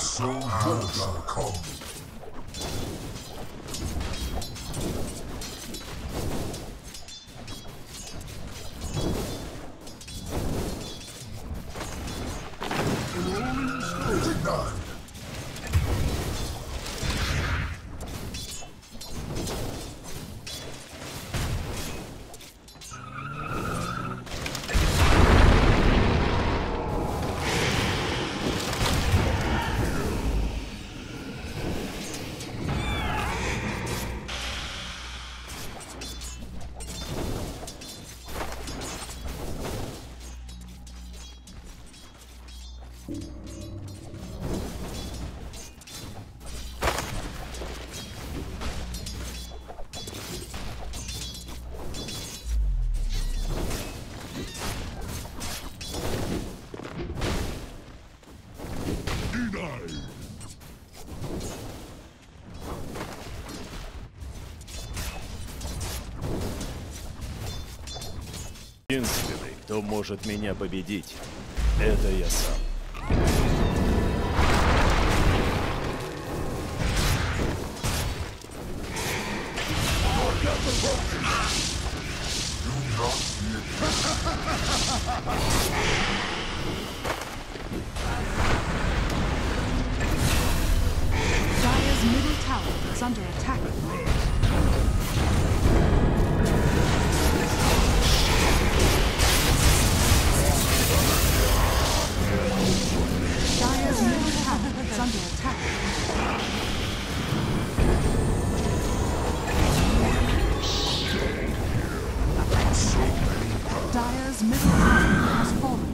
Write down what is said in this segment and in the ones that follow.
So good, come. Единственный, кто может меня победить, это я сам. Dire's middle tower is under attack. Dire's middle tower is under attack. Dire's middle tower has fallen.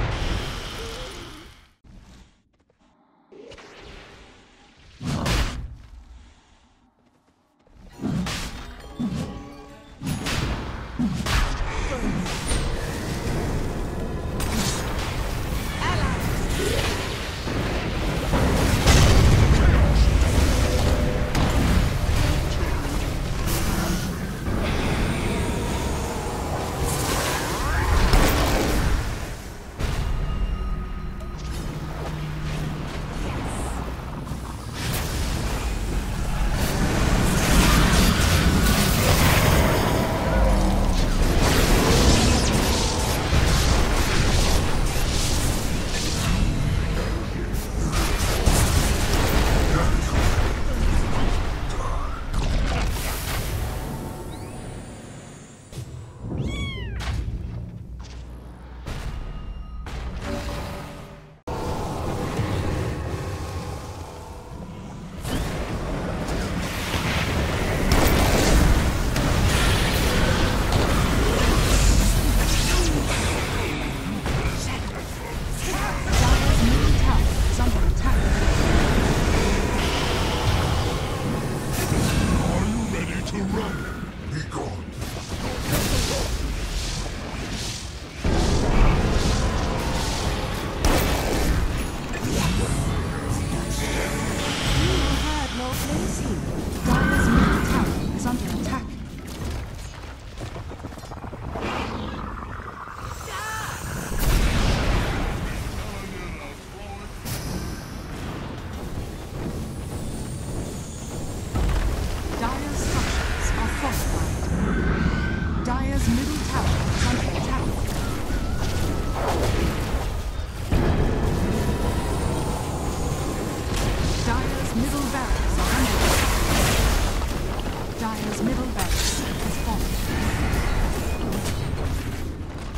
barracks are under attack. Dire's middle barracks has fallen.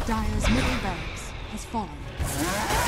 Dire's middle barracks has fallen.